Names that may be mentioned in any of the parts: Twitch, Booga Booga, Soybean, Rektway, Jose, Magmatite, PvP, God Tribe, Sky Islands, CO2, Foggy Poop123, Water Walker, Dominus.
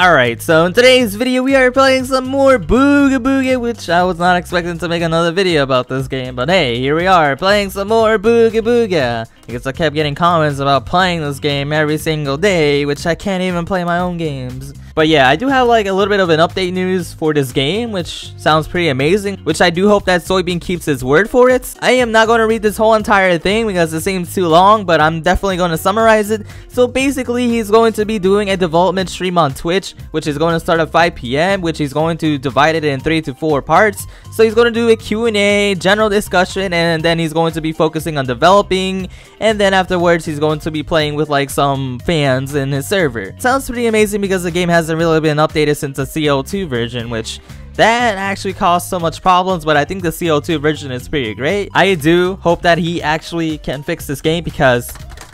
Alright, so in today's video we are playing some more Booga Booga, which I was not expecting to make another video about this game, but hey, here we are, playing some more Booga Booga. Because I kept getting comments about playing this game every single day, which I can't even play my own games. But yeah, I do have like a little bit of an update news for this game, which sounds pretty amazing, which I do hope that Soybean keeps his word for it. I am not going to read this whole entire thing because it seems too long, but I'm definitely going to summarize it. So basically, he's going to be doing a development stream on Twitch, which is going to start at 5 p.m, which he's going to divide it in 3 to 4 parts. So he's going to do a Q&A, general discussion, and then he's going to be focusing on developing, and then afterwards he's going to be playing with like some fans in his server. Sounds pretty amazing because the game hasn't really been updated since the CO2 version, which that actually caused so much problems, but I think the CO2 version is pretty great. I do hope that he actually can fix this game because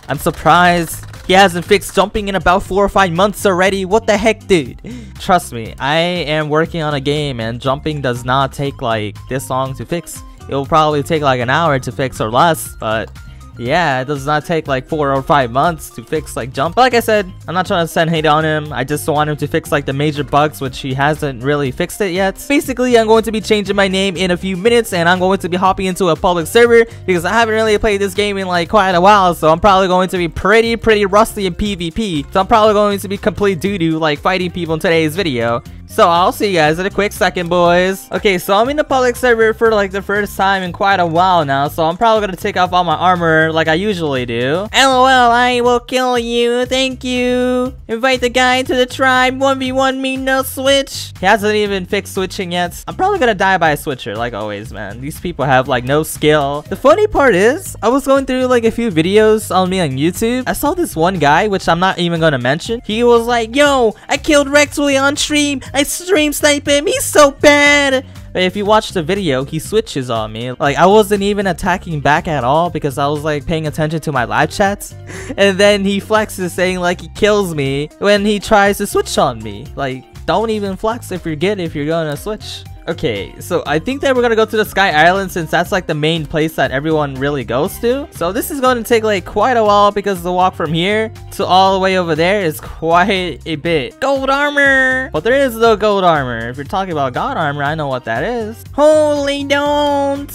I'm surprised he hasn't fixed jumping in about 4 or 5 months already. What the heck, dude? Trust me, I am working on a game and jumping does not take like this long to fix. It'll probably take like an hour to fix or less, but yeah, it does not take like 4 or 5 months to fix like jump. But like I said, I'm not trying to send hate on him. I just want him to fix like the major bugs, which he hasn't really fixed it yet. Basically, I'm going to be changing my name in a few minutes and I'm going to be hopping into a public server because I haven't really played this game in like quite a while. So I'm probably going to be pretty rusty in PvP. So I'm probably going to be complete doo-doo like fighting people in today's video. So I'll see you guys in a quick second, boys. Okay, so I'm in the public server for like the first time in quite a while now, so I'm probably gonna take off all my armor like I usually do. LOL, I will kill you, thank you. Invite the guy to the tribe, 1v1 me, no switch. He hasn't even fixed switching yet. I'm probably gonna die by a switcher like always, man. These people have like no skill. The funny part is, I was going through like a few videos on me on YouTube. I saw this one guy, which I'm not even gonna mention. He was like, yo, I killed Rektway on stream. I stream snipe him, he's so bad! But if you watch the video, he switches on me. Like, I wasn't even attacking back at all because I was like paying attention to my live chats. And then he flexes saying like he kills me when he tries to switch on me. Like, don't even flex if you're gonna switch. Okay, so I think that we're gonna go to the Sky Islands since that's like the main place that everyone really goes to. So this is gonna take like quite a while because the walk from here to all the way over there is quite a bit. Gold armor! Well, there is no gold armor. If you're talking about god armor, I know what that is. Holy don't!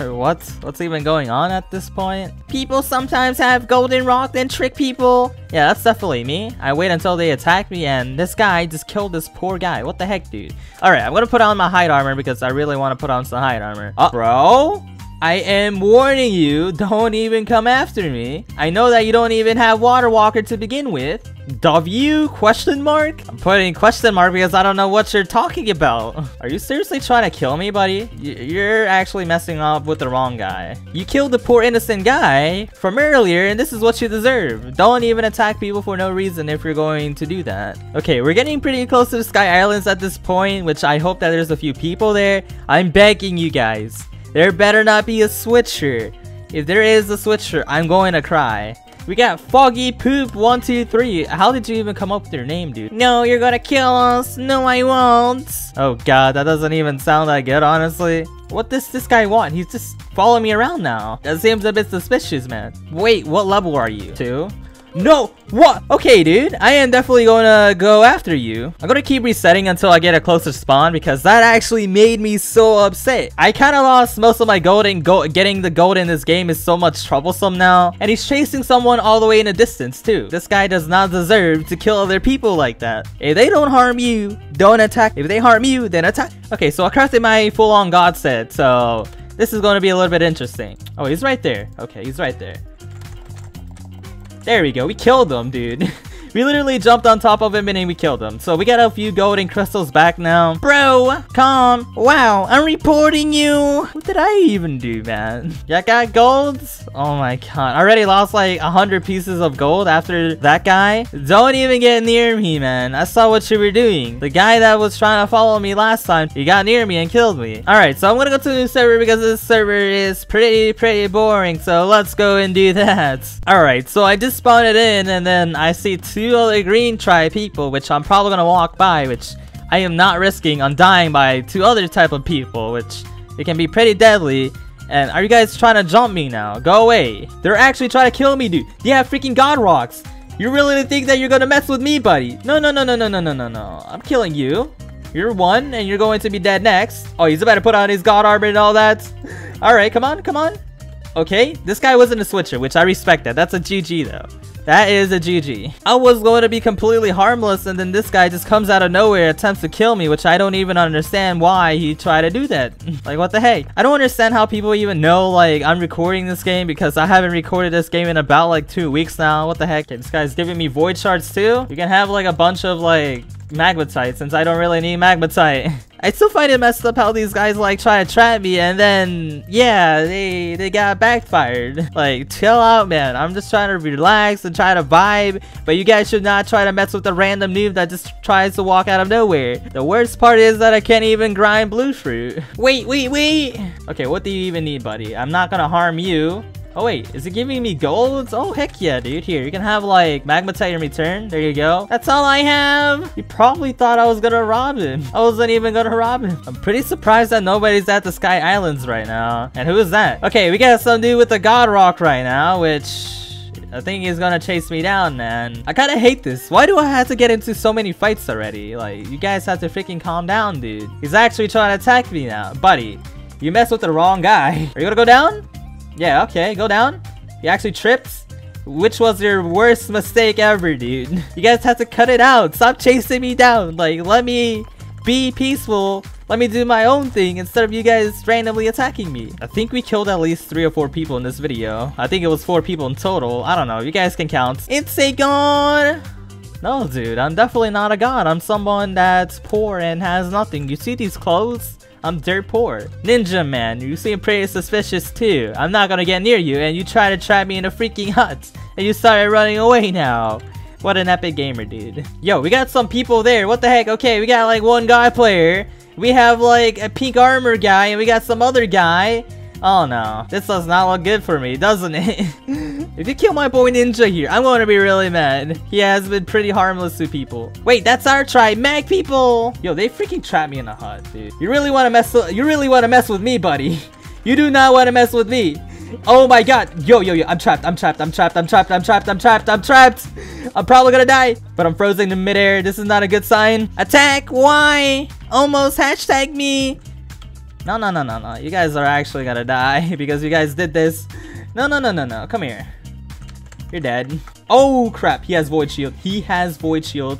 Or what? What's even going on at this point? People sometimes have golden rock and trick people. Yeah, that's definitely me. I wait until they attack me and this guy just killed this poor guy. What the heck, dude? Alright, I'm gonna put on my hide armor because I really want to put on some hide armor. Oh, bro? I am warning you, don't even come after me. I know that you don't even have Water Walker to begin with. W question mark? I'm putting question mark because I don't know what you're talking about. Are you seriously trying to kill me, buddy? You're actually messing up with the wrong guy. You killed the poor innocent guy from earlier and this is what you deserve. Don't even attack people for no reason if you're going to do that. Okay, we're getting pretty close to the Sky Islands at this point, which I hope that there's a few people there. I'm begging you guys. There better not be a switcher. If there is a switcher, I'm going to cry. We got Foggy Poop123. How did you even come up with your name, dude? No, you're gonna kill us. No, I won't. Oh god, that doesn't even sound that good, honestly. What does this guy want? He's just following me around now. That seems a bit suspicious, man. Wait, what level are you? 2? No, what? Okay, dude, I am definitely gonna go after you. I'm gonna keep resetting until I get a closer spawn because that actually made me so upset. I kind of lost most of my gold and getting the gold in this game is so much troublesome now. And he's chasing someone all the way in the distance too. This guy does not deserve to kill other people like that. If they don't harm you, don't attack. If they harm you, then attack. Okay, so I crafted my full-on god set, so this is gonna be a little bit interesting. Oh, he's right there. Okay, he's right there. There we go, we killed him, dude. We literally jumped on top of him and then we killed him. So we got a few golden crystals back now. Bro, calm. Wow, I'm reporting you. What did I even do, man? Yeah, got golds? Oh my god. I already lost like 100 pieces of gold after that guy. Don't even get near me, man. I saw what you were doing. The guy that was trying to follow me last time, he got near me and killed me. Alright, so I'm gonna go to a new server because this server is pretty boring. So let's go and do that. Alright, so I just spawned it in and then I see two other green tribe people, which I'm probably gonna walk by, which I am not risking on dying by two other type of people, which it can be pretty deadly. And are you guys trying to jump me now? Go away. They're actually trying to kill me, dude. They have freaking god rocks. You really think that you're gonna mess with me, buddy? No, no, no, no, no, no, no, no, no. I'm killing you. You're one, and you're going to be dead next. Oh, he's about to put on his god armor and all that. All right, come on, come on. Okay, this guy wasn't a switcher, which I respect that. That's a GG, though. That is a GG. I was going to be completely harmless, and then this guy just comes out of nowhere and attempts to kill me, which I don't even understand why he tried to do that. Like, what the heck? I don't understand how people even know, like, I'm recording this game, because I haven't recorded this game in about, like, 2 weeks now. What the heck? Okay, this guy's giving me void shards, too. You can have, like, a bunch of, like, magmatite, since I don't really need magmatite. I still find it messed up how these guys like try to trap me and then yeah, they got backfired. Like, chill out, man. I'm just trying to relax and try to vibe, but you guys should not try to mess with a random noob that just tries to walk out of nowhere. The worst part is that I can't even grind blue fruit. Wait. Okay, what do you even need, buddy? I'm not gonna harm you. Oh wait, is it giving me golds? Oh heck yeah, dude. Here, you can have like magmatite in return. There you go. That's all I have. You probably thought I was gonna rob him. I wasn't even gonna rob him. I'm pretty surprised that nobody's at the Sky Islands right now. And who is that? Okay, we got some dude with a god rock right now, which I think he's gonna chase me down, man. I kinda hate this. Why do I have to get into so many fights already? Like, you guys have to freaking calm down, dude. He's actually trying to attack me now. Buddy, you messed with the wrong guy. Are you gonna go down? Yeah, okay, go down. You actually tripped? Which was your worst mistake ever, dude? You guys have to cut it out. Stop chasing me down. Like, let me be peaceful. Let me do my own thing instead of you guys randomly attacking me. I think we killed at least 3 or 4 people in this video. I think it was 4 people in total. I don't know. You guys can count. It's a god! No, dude. I'm definitely not a god. I'm someone that's poor and has nothing. You see these clothes? I'm dirt poor. Ninja man, you seem pretty suspicious too. I'm not gonna get near you, and you try to trap me in a freaking hut, and you started running away now. What an epic gamer, dude. Yo, we got some people there. What the heck? Okay, we got like one guy player. We have like a pink armor guy, and we got some other guy. Oh no, this does not look good for me, doesn't it? If you kill my boy Ninja here, I'm gonna be really mad. He has been pretty harmless to people. Wait, that's our tribe, mag people! Yo, they freaking trapped me in a hut, dude. You really wanna mess with me, buddy. You do not wanna mess with me. Oh my god. Yo, I'm trapped. I'm probably gonna die, but I'm frozen in midair. This is not a good sign. Attack, why? Almost hashtag me. No. You guys are actually gonna die because you guys did this. No. Come here. You're dead. Oh, crap. He has void shield.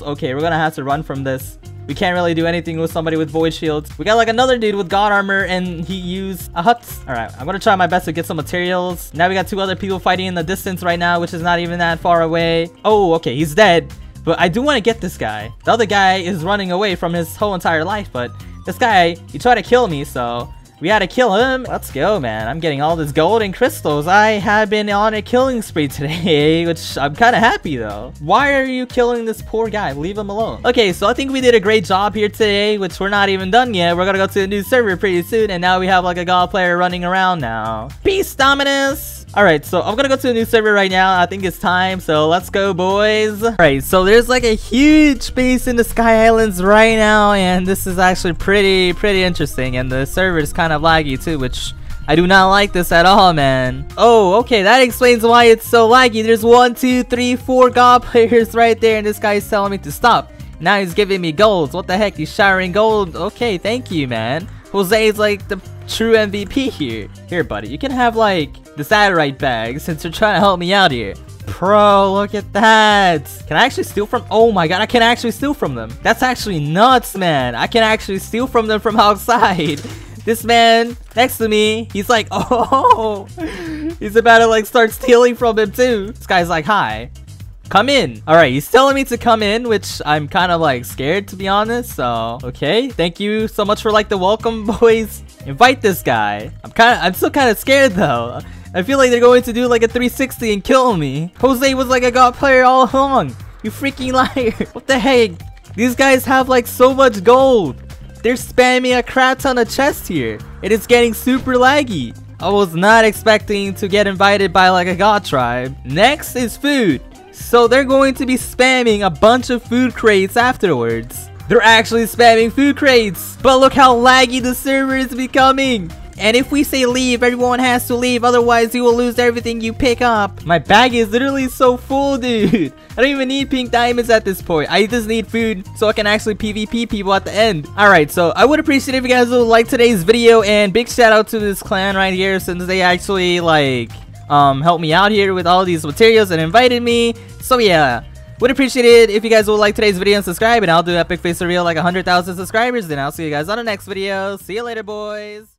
Okay, we're gonna have to run from this. We can't really do anything with somebody with void shields. We got like another dude with god armor and he used a hut. All right, I'm gonna try my best to get some materials. Now we got 2 other people fighting in the distance right now, which is not even that far away. Oh, okay. He's dead. But I do want to get this guy. The other guy is running away from his whole entire life, but this guy, he tried to kill me, so we had to kill him. Let's go, man. I'm getting all this gold and crystals. I have been on a killing spree today, which I'm kind of happy, though. Why are you killing this poor guy? Leave him alone. Okay, so I think we did a great job here today, which we're not even done yet. We're gonna go to a new server pretty soon, and now we have, like, a god player running around now. Peace, Dominus! Alright, so I'm gonna go to a new server right now. I think it's time, so let's go, boys. Alright, so there's like a huge base in the Sky Islands right now, and this is actually pretty interesting, and the server is kind of laggy too, which I do not like this at all, man. Oh, okay, that explains why it's so laggy. There's 1, 2, 3, 4 god players right there, and this guy is telling me to stop. Now he's giving me golds. What the heck? He's showering gold. Okay, thank you, man. Jose is like the true MVP here. Here, buddy, you can have like the satellite bag since you're trying to help me out here. Bro, look at that. Can I actually steal from? Oh my god, I can actually steal from them. That's actually nuts, man. I can actually steal from them from outside. This man next to me, he's like, oh, he's about to like start stealing from him too. This guy's like, hi. Come in. All right, he's telling me to come in, which I'm kind of like scared to be honest. So, okay. Thank you so much for like the welcome, boys. Invite this guy. I'm still kind of scared though. I feel like they're going to do like a 360 and kill me. Jose was like a god player all along. You freaking liar. What the heck? These guys have like so much gold. They're spamming a crap ton of chests here. It is getting super laggy. I was not expecting to get invited by like a god tribe. Next is food. So they're going to be spamming a bunch of food crates afterwards. They're actually spamming food crates. But look how laggy the server is becoming. And if we say leave, everyone has to leave, otherwise you will lose everything you pick up. My bag is literally so full, dude. I don't even need pink diamonds at this point. I just need food so I can actually PvP people at the end. Alright, so I would appreciate if you guys would like today's video, and big shout out to this clan right here, since they actually like helped me out here with all these materials and invited me. So yeah, would appreciate it if you guys would like today's video and subscribe, and I'll do epic face reveal like 100,000 subscribers. Then I'll see you guys on the next video. See you later, boys.